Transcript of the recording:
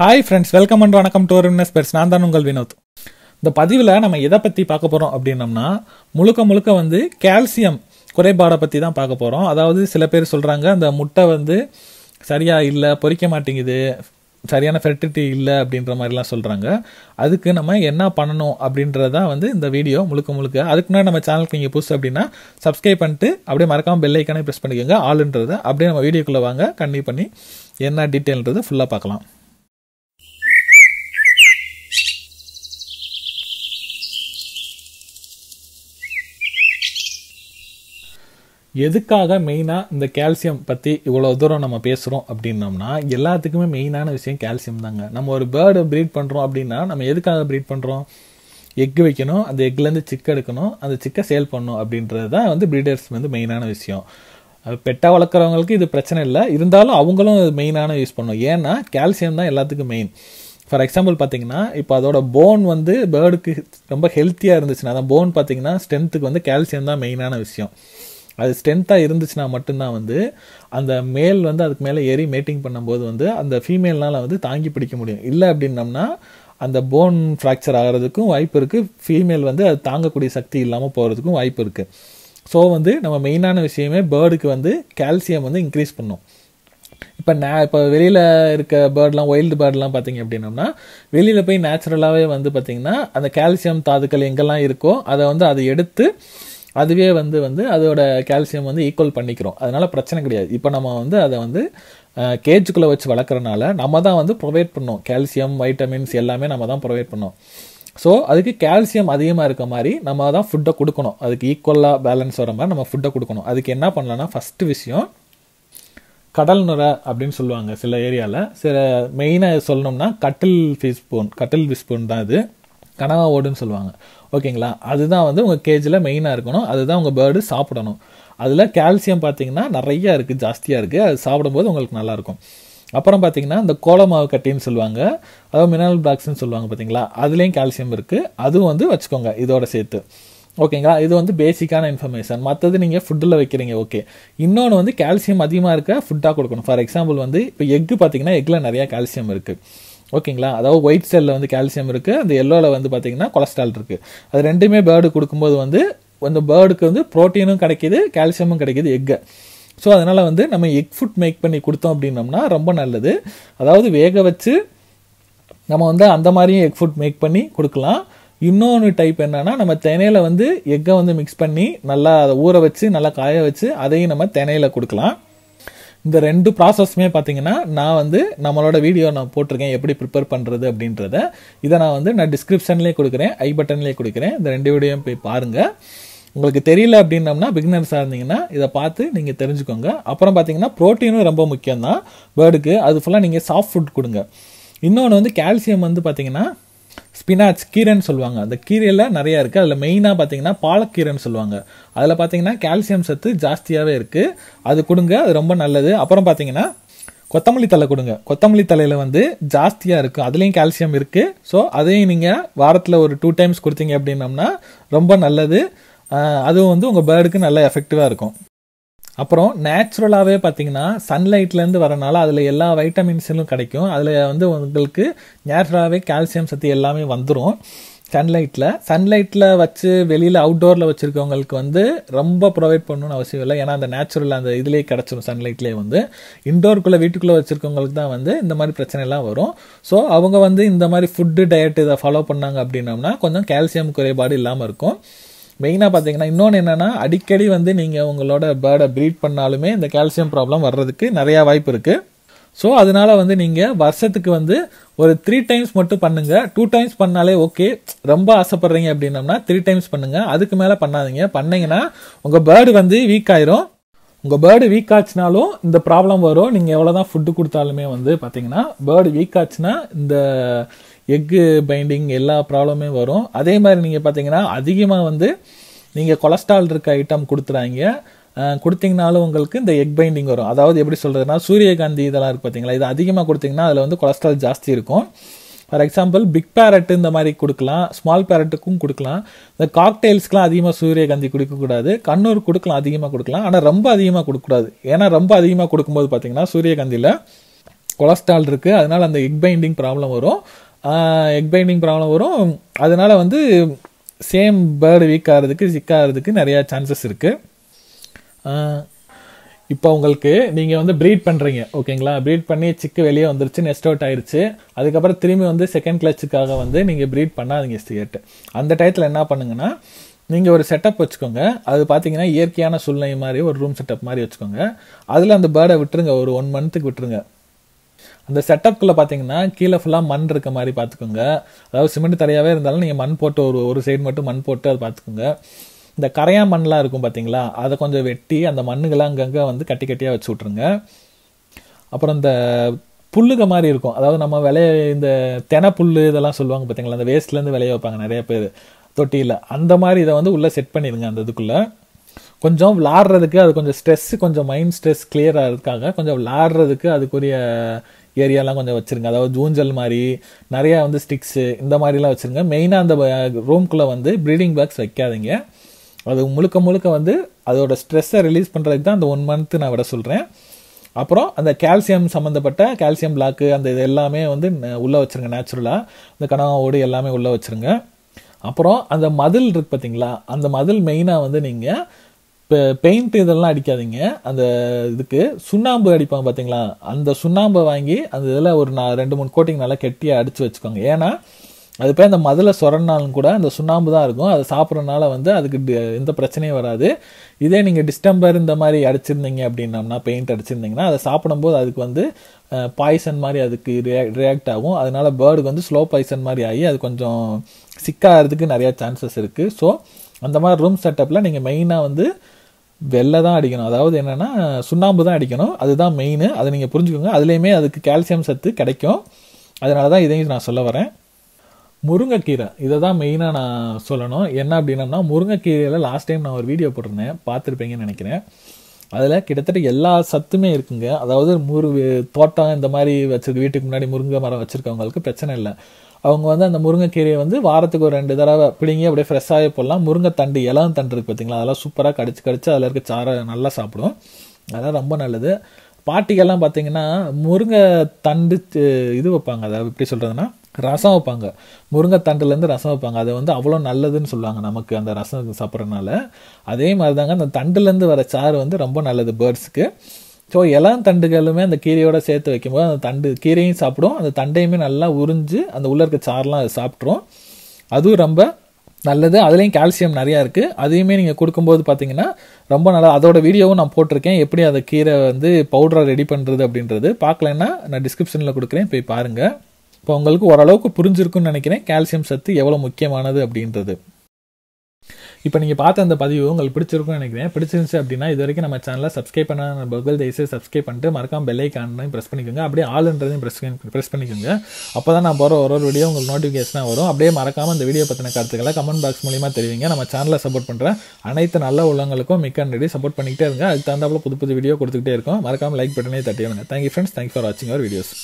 Hi friends, welcome and welcome to Investors. நான் தான் உங்கள் வினோத். இந்த பதிவுல நம்ம எதை பத்தி பார்க்க போறோம் அப்படினம்னா முழுக்க வந்து கால்சியம் குறைபாட பத்தி தான் பார்க்க போறோம். அதாவது சில பேர் சொல்றாங்க அந்த முட்டை வந்து சரியா இல்ல, பொரிக்க மாட்டேங்குது, சரியான ஃபெர்டிலிட்டி இல்ல அப்படின்ற மாதிரிலாம் சொல்றாங்க. அதுக்கு நம்ம என்ன பண்ணணும் அப்படின்றத வந்து இந்த வீடியோ முழுக்க அதுக்குன்னா நம்ம சேனலுக்கு நீங்க புதுசு அப்படின்னா சப்ஸ்கிரைப் பண்ணிட்டு அப்படியே மறக்காம பெல் ஐகானை பிரஸ் பண்ணிக்கோங்க. ஆல்ன்றத அப்படியே நம்ம வீடியோக்குள்ள வாங்க, கண்டினியூ பண்ணி என்ன டீடைல்ன்றது ஃபுல்லா பார்க்கலாம். எதுக்காக மெயினாக இந்த கால்சியம் பற்றி இவ்வளோ தூரம் நம்ம பேசுகிறோம் அப்படின்னோம்னா எல்லாத்துக்குமே மெயினான விஷயம் கால்சியம் தாங்க. நம்ம ஒரு பேர்டை ப்ரீட் பண்ணுறோம் அப்படின்னா நம்ம எதுக்காக ப்ரீட் பண்ணுறோம்? எக்கு வைக்கணும், அந்த எக்குலேருந்து சிக்கை எடுக்கணும், அந்த சிக்கை சேல் பண்ணணும் அப்படின்றது தான் வந்து ப்ரீடர்ஸ் வந்து மெயினான விஷயம். பெட்டை வளர்க்குறவங்களுக்கு இது பிரச்சனை இல்லை, இருந்தாலும் அவங்களும் மெயினான யூஸ் பண்ணணும். ஏன்னா கால்சியம் தான் எல்லாத்துக்கும் மெயின். ஃபார் எக்ஸாம்பிள் பார்த்தீங்கன்னா இப்போ அதோட போன் வந்து பேர்டுக்கு ரொம்ப ஹெல்த்தியாக இருந்துச்சுன்னா அதான் போன் பார்த்தீங்கன்னா ஸ்ட்ரென்த்துக்கு வந்து கால்சியம் தான் மெயினான விஷயம். அது ஸ்ட்ரென்த்தாக இருந்துச்சுன்னா மட்டும்தான் வந்து அந்த மேல் வந்து அதுக்கு மேலே ஏறி மேட்டிங் பண்ணும்போது வந்து அந்த ஃபீமேல்னால் வந்து தாங்கி பிடிக்க முடியும். இல்லை அப்படின்னம்னா அந்த போன் ஃப்ராக்சர் ஆகிறதுக்கும் வாய்ப்பு இருக்குது, ஃபீமேல் வந்து அது தாங்கக்கூடிய சக்தி இல்லாமல் போகிறதுக்கும் வாய்ப்பு இருக்குது. ஸோ வந்து நம்ம மெயினான விஷயமே பேர்டுக்கு வந்து கால்சியம் வந்து இன்க்ரீஸ் பண்ணும். இப்போ வெளியில் இருக்க பேர்ட்லாம் வைல்டு பேர்ட்லாம் பார்த்திங்க அப்படின்னம்னா வெளியில் போய் நேச்சுரலாகவே வந்து பார்த்திங்கன்னா அந்த கால்சியம் தாதுக்கள் எங்கெல்லாம் இருக்கோ அதை வந்து அதை எடுத்து அதுவே வந்து வந்து அதோட கால்சியம் வந்து ஈக்குவல் பண்ணிக்கிறோம். அதனால பிரச்சனை கிடையாது. இப்போ நம்ம வந்து அதை வந்து கேஜுக்குள்ளே வச்சு வளர்க்குறனால நம்ம தான் வந்து ப்ரொவைட் பண்ணோம். கால்சியம், வைட்டமின்ஸ் எல்லாமே நம்ம தான் ப்ரொவைட் பண்ணோம். ஸோ அதுக்கு கால்சியம் அதிகமாக இருக்க மாதிரி நம்ம தான் ஃபுட்டை கொடுக்கணும். அதுக்கு ஈக்குவலாக பேலன்ஸ் வர மாதிரி நம்ம ஃபுட்டை கொடுக்கணும். அதுக்கு என்ன பண்ணலாம்னா ஃபஸ்ட்டு விஷயம் கடல் நுரை அப்படின்னு சொல்லுவாங்க சில ஏரியாவில். சில மெயினாக சொல்லணும்னா கட்டில் ஃபிஷ் ஸ்பூன் தான் இது, கனவா ஓடுன்னு சொல்லுவாங்க. ஓகேங்களா, அதுதான் வந்து உங்கள் கேஜில் மெயினாக இருக்கணும். அதுதான் உங்கள் பேர்டு சாப்பிடணும். அதில் கால்சியம் பார்த்திங்கன்னா நிறையா இருக்குது, ஜாஸ்தியாக இருக்குது. அது சாப்பிடும்போது உங்களுக்கு நல்லாயிருக்கும். அப்புறம் பார்த்திங்கன்னா இந்த கோலமாவு கட்டின்னு சொல்லுவாங்க, அதாவது மினரல் பிளாக்ஸ்ன்னு சொல்லுவாங்க பார்த்திங்களா, அதுலேயும் கால்சியம் இருக்குது. அதுவும் வந்து வச்சுக்கோங்க இதோட சேர்த்து. ஓகேங்களா, இது வந்து பேசிக்கான இன்ஃபர்மேஷன். மற்றது நீங்கள் ஃபுட்டில் வைக்கிறீங்க, ஓகே. இன்னொன்று வந்து கால்சியம் அதிகமாக இருக்க ஃபுட்டாக கொடுக்கணும். ஃபார் எக்ஸாம்பிள் வந்து இப்போ எக்கு பார்த்திங்கன்னா எக்கில் நிறையா கால்சியம் இருக்குது. ஓகேங்களா, அதாவது ஒயிட் செல்லில் வந்து கால்சியம் இருக்குது, அந்த எல்லோவில் வந்து பார்த்திங்கன்னா கொலஸ்ட்ரால் இருக்குது. அது ரெண்டுமே பேர்டு கொடுக்கும்போது வந்து அந்த பேர்டுக்கு வந்து ப்ரோட்டீனும் கிடைக்கிது, கால்சியமும் கிடைக்கிது எக்கு. ஸோ அதனால் வந்து நம்ம எக் ஃபுட் மேக் பண்ணி கொடுத்தோம் அப்படின்னோம்னா ரொம்ப நல்லது. அதாவது வேக வச்சு நம்ம வந்து அந்த மாதிரியும் எக் ஃபுட் மேக் பண்ணி கொடுக்கலாம். இன்னொன்று டைப் என்னென்னா நம்ம தினையில் வந்து எக்கை வந்து மிக்ஸ் பண்ணி நல்லா அதை ஊற வச்சு நல்லா காய வச்சு அதையும் நம்ம தினையில் கொடுக்கலாம். இந்த ரெண்டு ப்ராசஸுமே பார்த்தீங்கன்னா நான் வந்து நம்மளோட வீடியோ நான் போட்டிருக்கேன் எப்படி ப்ரிப்பேர் பண்ணுறது அப்படின்றத. இதை நான் வந்து டிஸ்கிரிப்ஷன்லேயே கொடுக்குறேன், ஐ பட்டன்லேயே கொடுக்குறேன். இந்த ரெண்டு வீடியோவும் போய் பாருங்கள். உங்களுக்கு தெரியல அப்படின்னம்னா பிகினர்ஸாக இருந்தீங்கன்னா இதை பார்த்து நீங்கள் தெரிஞ்சுக்கோங்க. அப்புறம் பார்த்தீங்கன்னா ப்ரோட்டீனும் ரொம்ப முக்கியம்தான் பேர்டுக்கு. அது ஃபுல்லாக நீங்கள் சாஃப்ட் ஃபுட் கொடுங்க. இன்னொன்று வந்து கால்சியம் வந்து பார்த்தீங்கன்னா ஸ்பினாச், கீரைன்னு சொல்லுவாங்க, அந்த கீரையில் நிறையா இருக்குது. அதில் மெயினாக பார்த்தீங்கன்னா பாலக்கீரைன்னு சொல்லுவாங்க. அதில் பார்த்தீங்கன்னா கால்சியம் சத்து ஜாஸ்தியாகவே இருக்குது, அது கொடுங்க, அது ரொம்ப நல்லது. அப்புறம் பார்த்தீங்கன்னா கொத்தமல்லி தழை கொடுங்க. கொத்தமல்லி தலையில் வந்து ஜாஸ்தியாக இருக்குது, அதுலேயும் கால்சியம் இருக்குது. ஸோ அதையும் நீங்கள் வாரத்தில் ஒரு 2 times கொடுத்தீங்க அப்படின்னம்னா ரொம்ப நல்லது. அதுவும் வந்து உங்கள் பேர்டுக்கு நல்ல எஃபெக்டிவாக இருக்கும். அப்புறம் நேச்சுரலாகவே பார்த்தீங்கன்னா சன்லைட்லேருந்து வரனால அதில் எல்லா வைட்டமின்ஸும் கிடைக்கும். அதில் வந்து உங்களுக்கு நேச்சுரலாகவே கால்சியம் சத்து எல்லாமே வந்துடும். சன்லைட்டில் வச்சு வெளியில் அவுட்டோரில் வச்சுருக்கவங்களுக்கு வந்து ரொம்ப ப்ரொவைட் பண்ணணும்னு அவசியம் இல்லை. ஏன்னா அந்த நேச்சுரல் அந்த இதுலேயே கிடச்சிடும். சன்லைட்லேயே வந்து இன்டோருக்குள்ளே வீட்டுக்குள்ளே வச்சுருக்கவங்களுக்கு தான் வந்து இந்த மாதிரி பிரச்சனைலாம் வரும். ஸோ அவங்க வந்து இந்த மாதிரி ஃபுட்டு டயட் இதை ஃபாலோ பண்ணாங்க அப்படின்னம்னா கொஞ்சம் கால்சியம் குறைபாடு இல்லாமல் இருக்கும். மெயினாக பார்த்தீங்கன்னா இன்னொன்று என்னென்னா அடிக்கடி வந்து நீங்கள் உங்களோட பேர்டை ப்ரீட் பண்ணாலுமே இந்த கால்சியம் ப்ராப்ளம் வர்றதுக்கு நிறையா வாய்ப்பு இருக்குது. ஸோ அதனால வந்து நீங்கள் வருஷத்துக்கு வந்து ஒரு 3 times மட்டும் பண்ணுங்கள். 2 times பண்ணாலே ஓகே. ரொம்ப ஆசைப்பட்றீங்க அப்படின்னம்னா 3 times பண்ணுங்கள். அதுக்கு மேலே பண்ணாதீங்க. பண்ணிங்கன்னா உங்கள் பேர்டு வந்து வீக் ஆயிரும். உங்கள் பேர்டு வீக் ஆச்சுனாலும் இந்த ப்ராப்ளம் வரும். நீங்கள் எவ்வளோ தான் ஃபுட்டு கொடுத்தாலுமே வந்து பார்த்தீங்கன்னா பேர்டு வீக் ஆச்சுன்னா இந்த எக்கு பைண்டிங் எல்லா ப்ராப்ளமே வரும். அதே மாதிரி நீங்கள் பார்த்தீங்கன்னா அதிகமாக வந்து நீங்கள் கொலஸ்ட்ரால் இருக்க ஐட்டம் கொடுத்தீங்கனாலும் உங்களுக்கு இந்த எக் பைண்டிங் வரும். அதாவது எப்படி சொல்கிறதுனா சூரியகாந்தி இதெல்லாம் இருக்குது பார்த்தீங்களா, இது அதிகமாக கொடுத்தீங்கன்னா அதில் வந்து கொலஸ்ட்ரால் ஜாஸ்தி இருக்கும். ஃபார் எக்ஸாம்பிள் பிக் பேரட்டு இந்த மாதிரி கொடுக்கலாம், ஸ்மால் பேரட்டுக்கும் கொடுக்கலாம். இந்த காக்டெயில்ஸ்க்கெலாம் அதிகமாக சூரியகாந்தி கொடுக்கக்கூடாது. கண்ணூர் கொடுக்கலாம், அதிகமாக கொடுக்கலாம், ஆனால் ரொம்ப அதிகமாக கொடுக்கக்கூடாது. ஏன்னா ரொம்ப அதிகமாக கொடுக்கும்போது பார்த்தீங்கன்னா சூரியகாந்தியில் கொலஸ்ட்ரால் இருக்குது, அதனால் அந்த எக் பைண்டிங் ப்ராப்ளம் வரும். அதனால் வந்து சேம் பேர்டு வீக் ஆகிறதுக்கு சிக் ஆகிறதுக்கு நிறையா சான்சஸ் இருக்குது. இப்போ உங்களுக்கு நீங்கள் வந்து ப்ரீட் பண்ணுறீங்க, ஓகேங்களா? ப்ரீட் பண்ணி சிக்கு வெளியே வந்துருச்சு, நெஸ்ட் அவுட் ஆயிடுச்சு. அதுக்கப்புறம் திரும்பி வந்து செகண்ட் கிளச்சுக்காக வந்து நீங்கள் ப்ரீட் பண்ணாதீங்க சிக்கேட்டு. அந்த டயத்தில் என்ன பண்ணுங்கன்னா, நீங்கள் ஒரு செட்டப் வச்சுக்கோங்க. அது பார்த்தீங்கன்னா இயற்கையான சூழ்நிலை மாதிரி ஒரு ரூம் செட்டப் மாதிரி வச்சுக்கோங்க. அதில் அந்த பேர்டை விட்டுருங்க, ஒரு 1 மந்த்துக்கு விட்டுருங்க. அந்த செட்டப்குள்ளே பார்த்தீங்கன்னா கீழே ஃபுல்லாக மண் இருக்க மாதிரி பார்த்துக்கோங்க. அதாவது சிமெண்ட் தரையாகவே இருந்தாலும் நீங்கள் மண் போட்டு ஒரு சைடு மட்டும் மண் போட்டு அதை பார்த்துக்கோங்க. இந்த கரையா மண்ணெலாம் இருக்கும் பார்த்தீங்களா, அதை கொஞ்சம் வெட்டி அந்த மண்ணுகள்லாம் அங்கங்கே வந்து கட்டி கட்டியாக வச்சு விட்ருங்க. அப்புறம் இந்த புல்லுக மாதிரி இருக்கும், அதாவது நம்ம விளைய இந்த தெனை புல் இதெல்லாம் சொல்லுவாங்க பார்த்தீங்களா, அந்த வேஸ்ட்லேருந்து விளைய வைப்பாங்க நிறைய பேர் தொட்டியில். அந்த மாதிரி இதை வந்து உள்ளே செட் பண்ணிடுங்க. அந்த இதுக்குள்ளே கொஞ்சம் விளாட்றதுக்கு, அது கொஞ்சம் ஸ்ட்ரெஸ்ஸு, கொஞ்சம் மைண்ட் ஸ்ட்ரெஸ் கிளியர் ஆகிறதுக்காக கொஞ்சம் விளாட்றதுக்கு அதுக்குரிய ஏரியாலாம் கொஞ்சம் வச்சுருங்க. அதாவது ஊஞ்சல் மாதிரி நிறையா வந்து ஸ்டிக்ஸு இந்த மாதிரிலாம் வச்சுருங்க. மெயினாக அந்த ரூம்குள்ளே வந்து ப்ரீடிங் பேக்ஸ் வைக்காதீங்க. அது முழுக்க முழுக்க வந்து அதோட ஸ்ட்ரெஸ்ஸை ரிலீஸ் பண்ணுறதுக்கு தான் அந்த 1 மந்த்து நான் விட சொல்கிறேன். அப்புறம் அந்த கால்சியம் சம்மந்தப்பட்ட கால்சியம் பிளாக்கு அந்த இது எல்லாமே வந்து உள்ளே வச்சுருங்க. நேச்சுரலாக இந்த கனவா ஓடு எல்லாமே உள்ளே வச்சுருங்க. அப்புறம் அந்த மதில் இருக்குது பார்த்தீங்களா, அந்த மதில் மெயினாக வந்து நீங்கள் பெயிண்ட் இதெல்லாம் அடிக்காதீங்க. அந்த இதுக்கு சுண்ணாம்பு அடிப்பாங்க பார்த்தீங்களா, அந்த சுண்ணாம்பை வாங்கி அந்த இதில் ஒரு 2-3 கோட்டிங் நல்லா கெட்டியாக அடித்து வச்சுக்கோங்க. ஏன்னா அது போய் அந்த மதிலை சொரனாலும் கூட அந்த சுண்ணாம்பு தான் இருக்கும், அதை சாப்பிட்றதுனால வந்து அதுக்கு எந்த பிரச்சனையும் வராது. இதே நீங்கள் டிஸ்டம்பர் இந்த மாதிரி அடிச்சிருந்தீங்க அப்படின்னம்னா, பெயிண்ட் அடிச்சிருந்தீங்கன்னா அதை சாப்பிடும்போது அதுக்கு வந்து பாய்சன் மாதிரி அதுக்கு ரியாக்ட் ஆகும். அதனால் பேர்டுக்கு வந்து ஸ்லோ பாய்சன் மாதிரி ஆகி அது கொஞ்சம் சிக்காகிறதுக்கு நிறையா சான்சஸ் இருக்குது. ஸோ அந்த மாதிரி ரூம் செட்டப்பில் நீங்கள் மெயினாக வந்து வெள்ளை தான் அடிக்கணும், அதாவது என்னென்னா சுண்ணாம்பு தான் அடிக்கணும், அதுதான் மெயின். அதை நீங்கள் புரிஞ்சுக்கோங்க. அதுலேயுமே அதுக்கு கால்சியம் சத்து கிடைக்கும். அதனால தான் இதையும் நான் சொல்ல வரேன். முருங்கைக்கீரை இதை தான் மெயினாக நான் சொல்லணும். என்ன அப்படின்னா, முருங்கைக்கீரையில் லாஸ்ட் டைம் நான் ஒரு வீடியோ போட்டிருந்தேன், பார்த்துருப்பீங்கன்னு நினைக்கிறேன். அதில் கிட்டத்தட்ட எல்லா சத்துமே இருக்குங்க. அதாவது தோட்டம் இந்த மாதிரி வச்சுருக்கு, வீட்டுக்கு முன்னாடி முருங்கை மரம் வச்சுருக்கவங்களுக்கு பிரச்சனை இல்லை. அவங்க வந்து அந்த முருங்கைக்கீரையை வந்து வாரத்துக்கு ஒரு 2 தடவை பிடிங்கி அப்படியே ஃப்ரெஷ்ஷாகவே போடலாம். முருங்கை தண்டு இளம் தண்டு இருக்குது பார்த்தீங்களா, அதெல்லாம் சூப்பராக கடிச்சு அதில் இருக்க சாரை நல்லா சாப்பிடும். அதெல்லாம் ரொம்ப நல்லது. பாட்டிகள்லாம் பார்த்தீங்கன்னா முருங்கை தண்டு இது வைப்பாங்க, அதாவது எப்படி சொல்கிறதுனா ரசம் வைப்பாங்க. முருங்கை தண்டுலேருந்து ரசம் வைப்பாங்க. அது வந்து அவ்வளோ நல்லதுன்னு சொல்லுவாங்க நமக்கு, அந்த ரசம் சாப்பிட்றதுனால. அதே மாதிரி தாங்க அந்த தண்டுலேருந்து வர சாறு வந்து ரொம்ப நல்லது பேர்ட்ஸுக்கு. ஸோ எல்லாம் தண்டுகளுமே அந்த கீரையோடு சேர்த்து வைக்கும்போது அந்த தண்டு கீரையும் சாப்பிடும், அந்த தண்டையுமே நல்லா உறிஞ்சு அந்த உள்ளே இருக்க சாரெலாம் அது சாப்பிட்ரும். அதுவும் ரொம்ப நல்லது. அதுலேயும் கால்சியம் நிறையா இருக்குது. அதையுமே நீங்கள் கொடுக்கும்போது பார்த்தீங்கன்னா ரொம்ப நல்லா. அதோட வீடியோவும் நான் போட்டிருக்கேன், எப்படி அந்த கீரை வந்து பவுடரை ரெடி பண்ணுறது அப்படின்றது. பார்க்கலன்னா நான் டிஸ்கிரிப்ஷனில் கொடுக்குறேன், போய் பாருங்கள். இப்போ உங்களுக்கு ஓரளவுக்கு புரிஞ்சிருக்குன்னு நினைக்கிறேன் கால்சியம் சத்து எவ்வளோ முக்கியமானது அப்படின்றது. இப்போ நீங்கள் பார்த்த அந்த பதிவு உங்களுக்கு பிடிச்சிருக்குன்னு நினைக்கிறேன். பிடிச்சிருந்துச்சு அப்படின்னா இது வரைக்கும் நம்ம சேனலை சப்ஸ்கிரைப் பண்ண பகுதியில் தயவுசெய்து சப்ஸ்கிரைப் பண்ணிட்டு மறக்காம பெல் ஐக்கானையும் ப்ரெஸ் பண்ணிக்கோங்க. அப்படியே ஆளுன்றதையும் ப்ரெஸ் பண்ணிக்கோங்க. அப்போ தான் நான் போகிற ஒரு வீடியோ உங்களுக்கு நோட்டிஃபிகேஷனாக வரும். அப்படியே மறக்காமல் அந்த வீடியோ பற்றின கருத்துக்களை கமெண்ட் பாக்ஸ் மூலிமா தெரிவிங்க. நம்ம சேனலை சப்போர்ட் பண்ணுற அனைத்து நல்ல உள்ளவங்களுக்கும் மிக்க நன்றி. சப்போர்ட் பண்ணிக்கிட்டே இருங்க. அதுக்கு தகுந்தாப்புல புது புது வீடியோ கொடுத்துக்கிட்டே இருக்கும். மறக்காமல் லைக் பட்டனே தட்டிடுங்க. Thank you friends. தேங்க்யூ ஃபார் வாட்சிங் அவர் வீடியோஸ்.